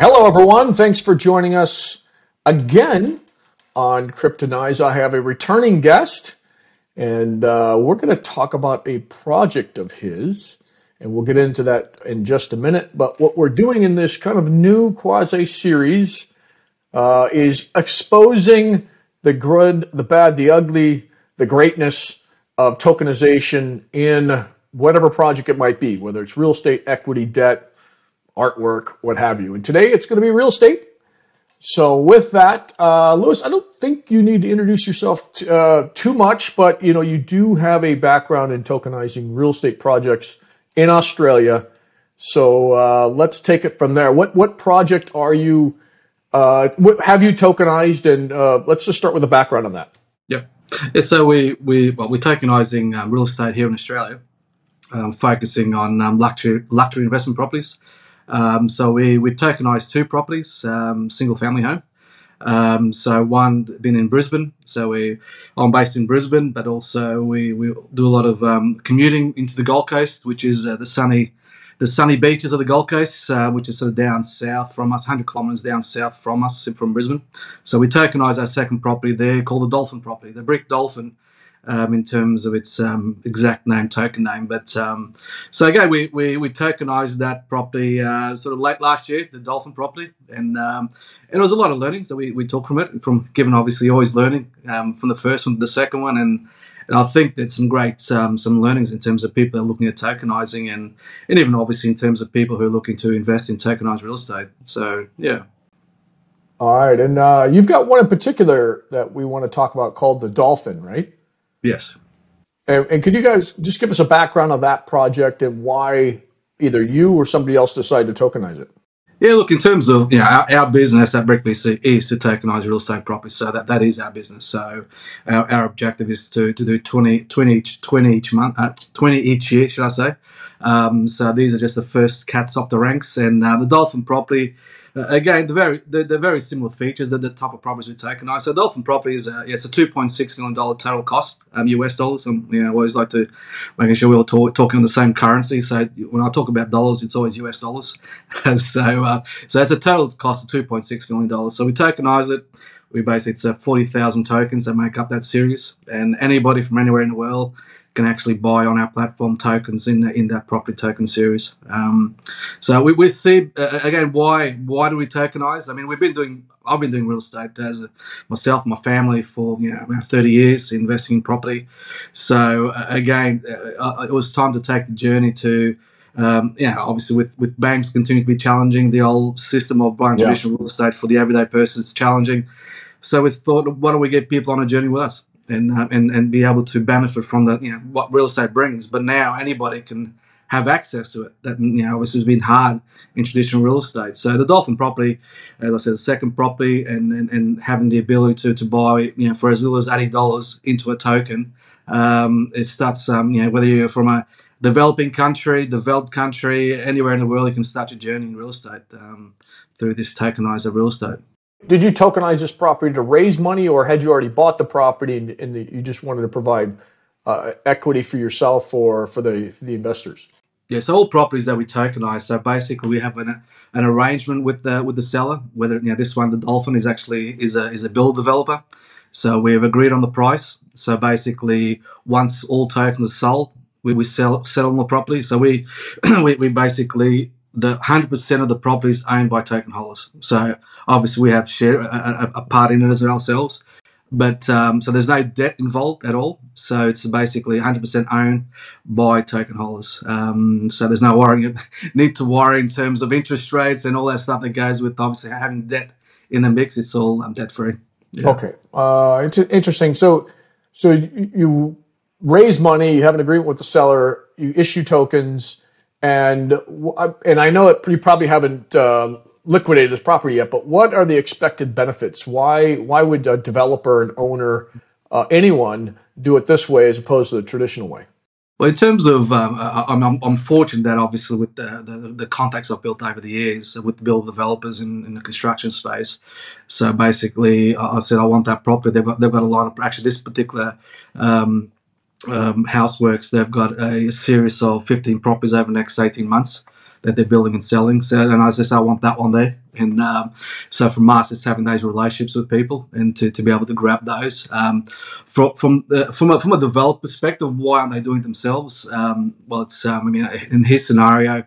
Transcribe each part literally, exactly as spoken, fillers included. Hello, everyone. Thanks for joining us again on Kryptonized. I have a returning guest, and uh, we're going to talk about a project of his, and we'll get into that in just a minute. But what we're doing in this kind of new quasi-series uh, is exposing the good, the bad, the ugly, the greatness of tokenization in whatever project it might be, whether it's real estate, equity, debt, artwork, what have you. And today it's going to be real estate. So with that, uh, Louis, I don't think you need to introduce yourself t uh, too much, but you know, you do have a background in tokenizing real estate projects in Australia. So uh, let's take it from there. What what project are you? Uh, what have you tokenized? And uh, let's just start with the background on that. Yeah. Yeah. So we we well, we're tokenizing um, real estate here in Australia, um, focusing on um, luxury luxury investment properties. Um, so we, we tokenized two properties, um, single family home. Um, so one been in Brisbane. So we, I'm based in Brisbane, but also we, we do a lot of um, commuting into the Gold Coast, which is uh, the sunny the sunny beaches of the Gold Coast, uh, which is sort of down south from us, one hundred kilometres down south from us, from Brisbane. So we tokenized our second property there, called the Dolphin property, the Brick Dolphin. Um, in terms of its um, exact name, token name. But um, so again, we, we, we tokenized that property uh, sort of late last year, the Dolphin property, and um, and it was a lot of learnings that we, we took from it, from given obviously always learning um, from the first one to the second one, and, and I think there's some great um, some learnings in terms of people that are looking at tokenizing, and, and even obviously in terms of people who are looking to invest in tokenized real estate. So yeah. All right, and uh, you've got one in particular that we want to talk about called the Dolphin, right? Yes. And, and could you guys just give us a background of that project and why either you or somebody else decided to tokenize it? Yeah, look, in terms of, you know, our, our business at BrickBC is to tokenise real estate properties, so that, that is our business. So our, our objective is to, to do twenty, twenty, each, twenty, each month, uh, twenty each year, should I say. Um, so these are just the first cats off the ranks. And uh, the Dolphin property, uh, again, the very the, the very similar features that the type of properties we tokenise. So Dolphin property is a, it's a two point six million dollar total cost, um, U S dollars. I'm, you know, I always like to making sure we're all talk, talking on the same currency. So when I talk about dollars, it's always U S dollars. so uh, so that's a total cost of two point six million dollars. So we tokenise it. We basically, it's uh, forty thousand tokens that make up that series, and anybody from anywhere in the world can actually buy on our platform tokens in in that property token series. Um, so we, we see uh, again, why why do we tokenize? I mean, we've been doing I've been doing real estate as a, myself, my family for you know around thirty years, investing in property. So uh, again, uh, it was time to take the journey to. Um, yeah, obviously with, with banks continuing to be challenging, the old system of buying yeah. traditional real estate for the everyday person is challenging. So we thought, why don't we get people on a journey with us and uh, and, and be able to benefit from the, you know, what real estate brings. But now anybody can have access to it. That, you know, obviously has been hard in traditional real estate. So the Dolphin property, as I said, the second property, and, and, and having the ability to, to buy, you know, for as little as eighty dollars into a token, um, it starts, um, you know, whether you're from a developing country, developed country, anywhere in the world, you can start your journey in real estate um, through this tokenizer real estate. Did you tokenize this property to raise money, or had you already bought the property and, and the, you just wanted to provide uh, equity for yourself or for the, for the investors? Yes, yeah, so all properties that we tokenize, so basically we have an an arrangement with the with the seller. Whether you know this one, the Dolphin is actually is a is a build developer, so we have agreed on the price. So basically, once all tokens are sold, we, we sell settle on the property. So we we, we basically. The one hundred percent of the property is owned by token holders. So obviously we have share a, a part in it as ourselves. But um, so there's no debt involved at all. So it's basically one hundred percent owned by token holders. Um, so there's no worrying, need to worry in terms of interest rates and all that stuff that goes with obviously having debt in the mix. It's all um, debt free. Yeah. Okay, uh, it's interesting. So so you raise money, you have an agreement with the seller, you issue tokens. And and I know that you probably haven't uh, liquidated this property yet, but what are the expected benefits? Why why would a developer, an owner, uh, anyone do it this way as opposed to the traditional way? Well, in terms of, um, I'm, I'm, I'm fortunate that obviously with the, the, the contacts I've built over the years with the build developers in, in the construction space. So basically, I said I want that property. They've got they've got a line of actually this particular. Um, Um, houseworks, they've got a series of fifteen properties over the next eighteen months. that they're building and selling. So, and I just I want that one there. And um, so from us, it's having those relationships with people and to, to be able to grab those. Um, from from uh, from, a, from a developer perspective, why aren't they doing it themselves? Um, well, it's um, I mean, in his scenario,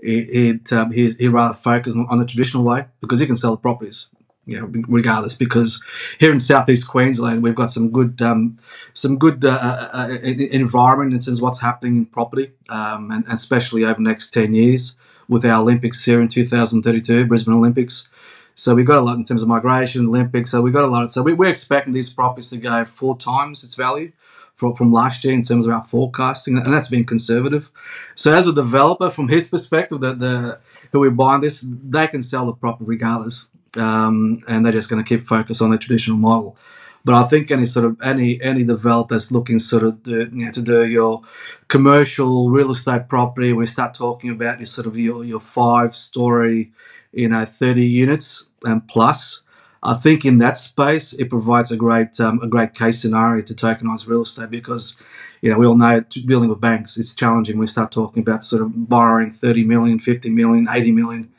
it, it um, he he rather focused on the traditional way because he can sell the properties. You know, regardless, because here in Southeast Queensland we've got some good, um, some good uh, uh, environment in terms of what's happening in property, um, and, and especially over the next ten years with our Olympics here in two thousand thirty-two, Brisbane Olympics. So we've got a lot in terms of migration, Olympics. So we've got a lot. Of, so we, we're expecting these properties to go four times its value from from last year in terms of our forecasting, and that's been conservative. So as a developer, from his perspective, that the who we're buying this, they can sell the property regardless. Um, and they're just going to keep focus on the traditional model. But I think any sort of any any developers looking sort of do, you know, to do your commercial real estate property, we start talking about your sort of your your five story, you know, thirty units and plus. I think in that space it provides a great um, a great case scenario to tokenize real estate because, you know, we all know dealing with banks is challenging. We start talking about sort of borrowing thirty million, fifty million, eighty million.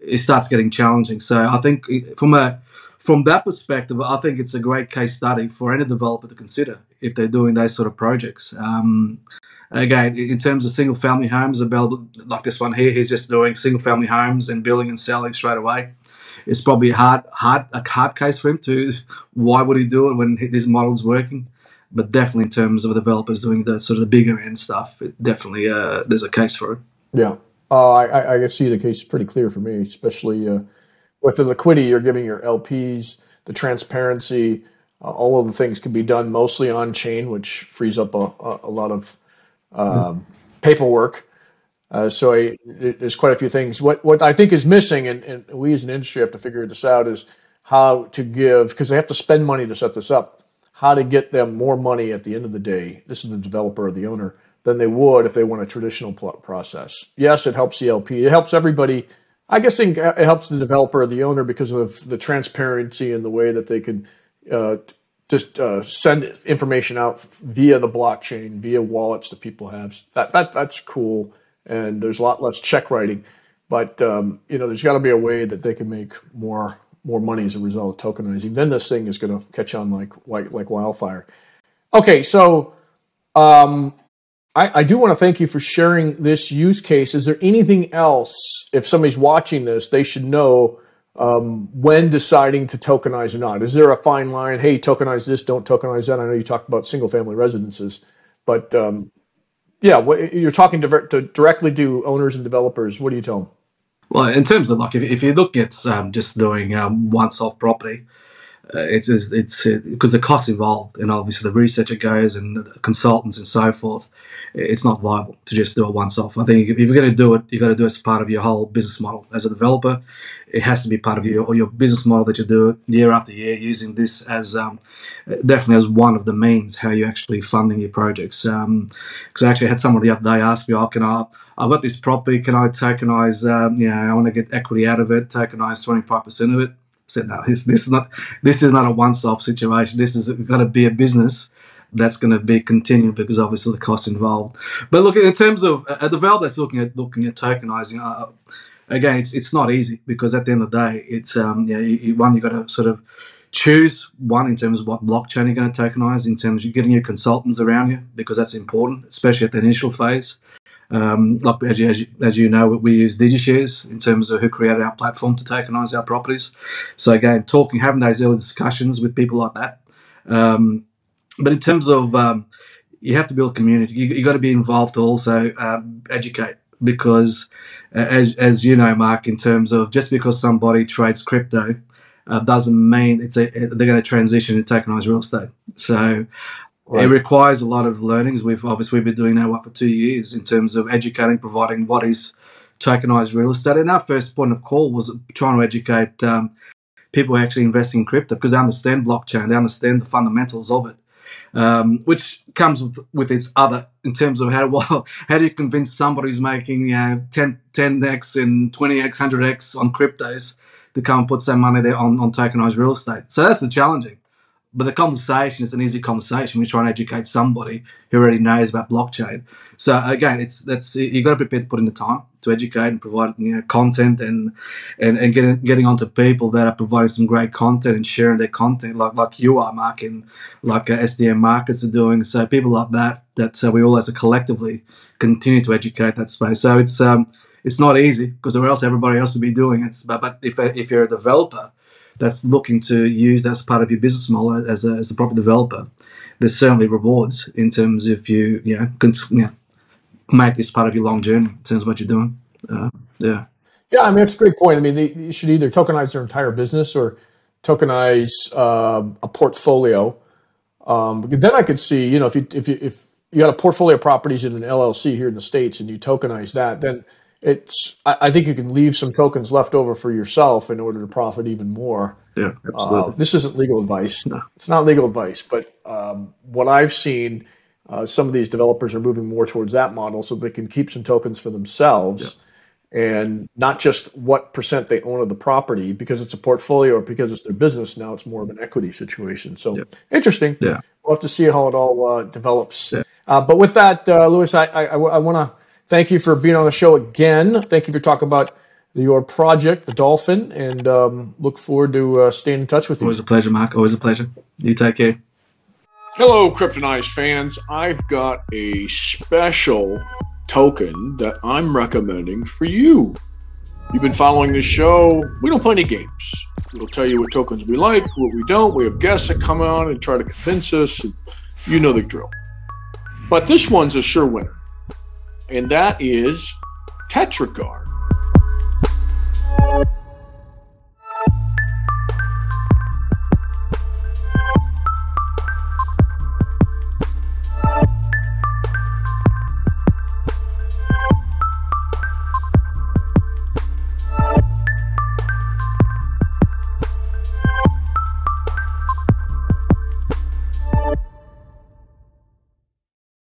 It starts getting challenging. So I think from a from that perspective, I think it's a great case study for any developer to consider if they're doing those sort of projects. Um, again, in terms of single family homes, like this one here, he's just doing single family homes and building and selling straight away. It's probably hard, hard, a hard case for him to. Why would he do it when his model's working? But definitely in terms of developers doing the sort of the bigger end stuff, it definitely uh, there's a case for it. Yeah. Uh, I, I see the case is pretty clear for me, especially uh, with the liquidity you're giving your L Ps, the transparency, uh, all of the things can be done mostly on chain, which frees up a, a lot of um, paperwork. Uh, so I, it, there's quite a few things. What what I think is missing, and, and we as an industry have to figure this out, is how to give, because they have to spend money to set this up, how to get them more money at the end of the day. This is the developer or the owner. Than they would if they went a traditional process. Yes, it helps the L P. It helps everybody. I guess it helps the developer or the owner because of the transparency and the way that they can uh, just uh, send information out via the blockchain, via wallets that people have. That, that that's cool, and there's a lot less check writing. But um, you know, there's got to be a way that they can make more more money as a result of tokenizing. Then this thing is going to catch on like like like wildfire. Okay, so. Um, I, I do want to thank you for sharing this use case. Is there anything else, if somebody's watching this, they should know um, when deciding to tokenize or not? Is there a fine line? Hey, tokenize this, don't tokenize that. I know you talked about single-family residences, but um, yeah, what, you're talking to, to directly to owners and developers. What do you tell them? Well, in terms of like, if, if you look at um, just doing um, one-off property, Uh, it's it's because it's, the cost involved and obviously the researcher goes and the consultants and so forth, it's not viable to just do it once off. I think if you're going to do it, you've got to do it as part of your whole business model. As a developer, it has to be part of your or your business model that you do it year after year using this as um, definitely as one of the means how you're actually funding your projects. Because um, I actually had someone the other day ask me, oh, can I, I've got this property, can I tokenize, um, you know, I want to get equity out of it, tokenize twenty-five percent of it. Said no. This this is not this is not a once-off situation. This is we've got to be a business that's going to be continued because obviously the costs involved. But look, in terms of a developer that's looking at looking at tokenizing, uh, again, it's it's not easy because at the end of the day, it's um yeah you, you, one you got to sort of choose one in terms of what blockchain you're going to tokenize, in terms of getting your consultants around you because that's important, especially at the initial phase. Um, like as you, as, you, as you know, we use DigiShares in terms of who created our platform to tokenize our properties. So again, talking, having those early discussions with people like that. Um, but in terms of, um, you have to build community. You, you got to be involved to also um, educate because, uh, as as you know, Mark, in terms of just because somebody trades crypto uh, doesn't mean it's a, they're going to transition to tokenized real estate. So. Right. It requires a lot of learnings. We've obviously been doing now what for two years in terms of educating, providing what is tokenized real estate. And our first point of call was trying to educate um, people who actually invest in crypto because they understand blockchain, they understand the fundamentals of it, um, which comes with, with its other in terms of how well, how do you convince somebody who's making you know ten, ten X and twenty X, one hundred X on cryptos to come and put some money there on, on tokenized real estate. So that's the challenging. But the conversation is an easy conversation. We try and educate somebody who already knows about blockchain. So again, it's that's you've got to be prepared to put in the time to educate and provide you know content and and and getting getting onto people that are providing some great content and sharing their content like like you are, Mark, and like uh, S D M Markets are doing. So people like that that uh, we all as a collectively continue to educate that space. So it's um it's not easy because or else everybody else would be doing it. But but if if you're a developer that's looking to use as part of your business model as a, as a proper developer, there's certainly rewards in terms if you you know, can, you know make this part of your long journey in terms of what you're doing. Uh, yeah, yeah. I mean, that's a great point. I mean, they, you should either tokenize their entire business or tokenize uh, a portfolio. Um, then I could see, you know, if you if you if you had a portfolio of properties in an L L C here in the States and you tokenize that, then It's. I think you can leave some tokens left over for yourself in order to profit even more. Yeah, absolutely. Uh, this isn't legal advice. No. It's not legal advice, but um, what I've seen, uh, some of these developers are moving more towards that model so they can keep some tokens for themselves, yeah. and not just what percent they own of the property because it's a portfolio or because it's their business. Now it's more of an equity situation. So yeah. Interesting. Yeah, we'll have to see how it all uh, develops. Yeah. Uh, but with that, uh, Lewis, I I, I want to. Thank you for being on the show again. Thank you for talking about your project, the Dolphin, and um, look forward to uh, staying in touch with you. Always a pleasure, Mark. Always a pleasure. You take care. Hello, Kryptonized fans. I've got a special token that I'm recommending for you. You've been following this show. We don't play any games. We'll tell you what tokens we like, what we don't. We have guests that come on and try to convince us. And you know the drill. But this one's a sure winner. And that is TetraGuard.